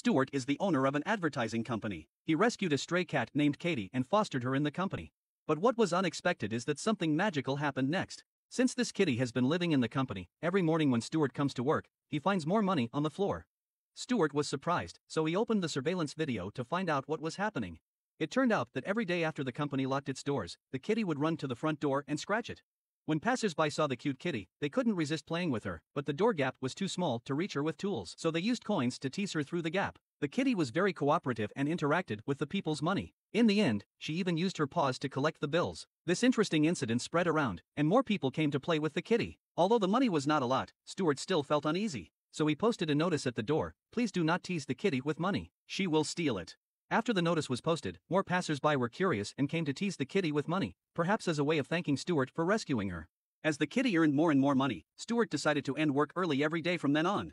Stewart is the owner of an advertising company. He rescued a stray cat named Katie and fostered her in the company. But what was unexpected is that something magical happened next. Since this kitty has been living in the company, every morning when Stewart comes to work, he finds more money on the floor. Stewart was surprised, so he opened the surveillance video to find out what was happening. It turned out that every day after the company locked its doors, the kitty would run to the front door and scratch it. When passersby saw the cute kitty, they couldn't resist playing with her, but the door gap was too small to reach her with tools, so they used coins to tease her through the gap. The kitty was very cooperative and interacted with the people's money. In the end, she even used her paws to collect the bills. This interesting incident spread around, and more people came to play with the kitty. Although the money was not a lot, Stewart still felt uneasy, so he posted a notice at the door: "Please do not tease the kitty with money. She will steal it." After the notice was posted, more passersby were curious and came to tease the kitty with money, perhaps as a way of thanking Stewart for rescuing her. As the kitty earned more and more money, Stewart decided to end work early every day from then on.